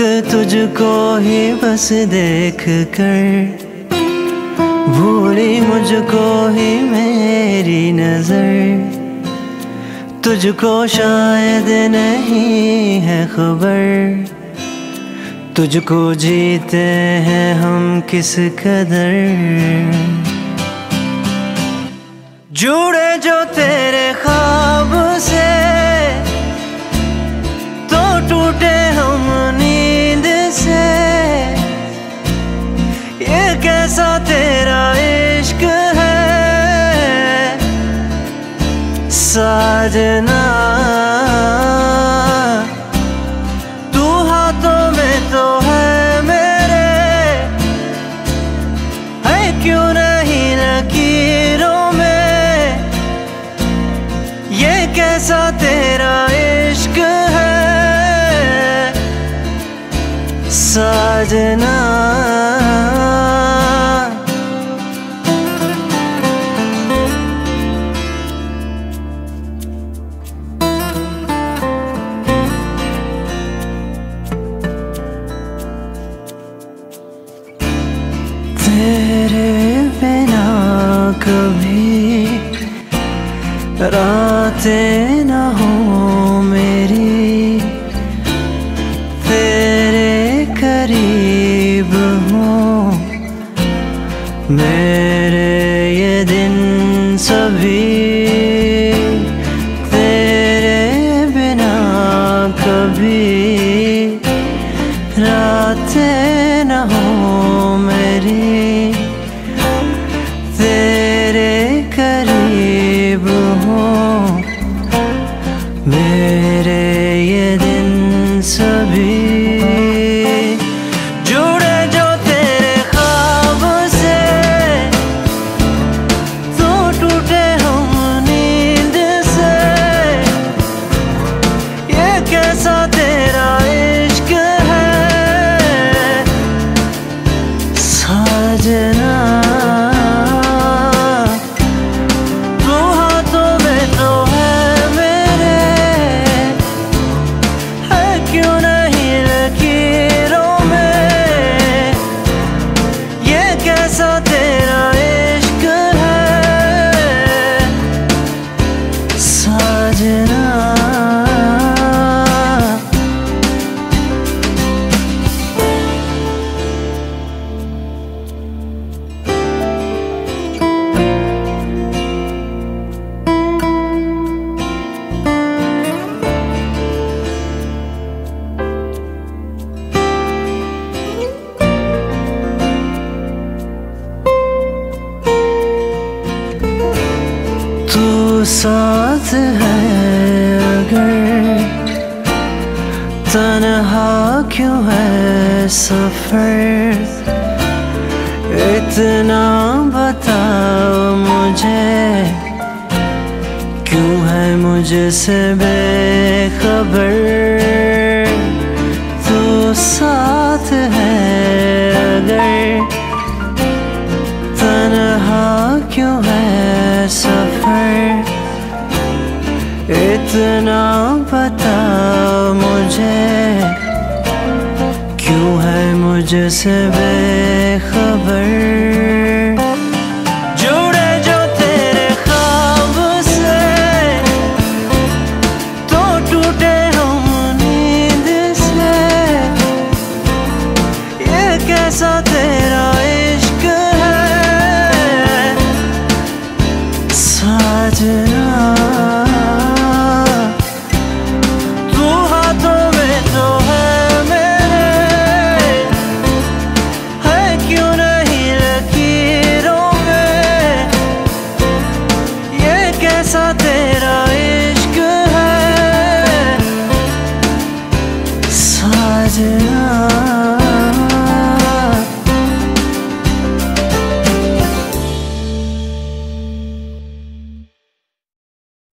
तुझको ही बस देख कर भूली मुझको ही मेरी नजर, तुझको शायद नहीं है खबर तुझको जीते हैं हम किस कदर। जुड़े जो तेरे ख्वाब से तो टूटे हम नींद से, ये कैसा तेरा इश्क है साजना। क्यों नहीं लकीरों में, ये कैसा तेरा इश्क है साजना। कभी रातें ना हो मेरी, तेरे करीब हो मेरे ये दिन सभी। तेरे बिना कभी रातें ना हो मेरी, करीब हो मेरे ये दिन सभी। जुड़े जो तेरे ख्वाब से तो टूटे हम नींद से, ये कैसा तेरा इश्क है साजना। साथ है अगर तन्हा क्यों है सफर, इतना बताओ मुझे क्यों है मुझसे बेखबर। तू साथ है अगर तन्हा क्यों है सफर, इतना पता मुझे क्यों है मुझसे बेखबर। जुड़े जो तेरे ख्वाब से तो टूटे हम नींद से, ये कैसा तेरा इश्क है साजना।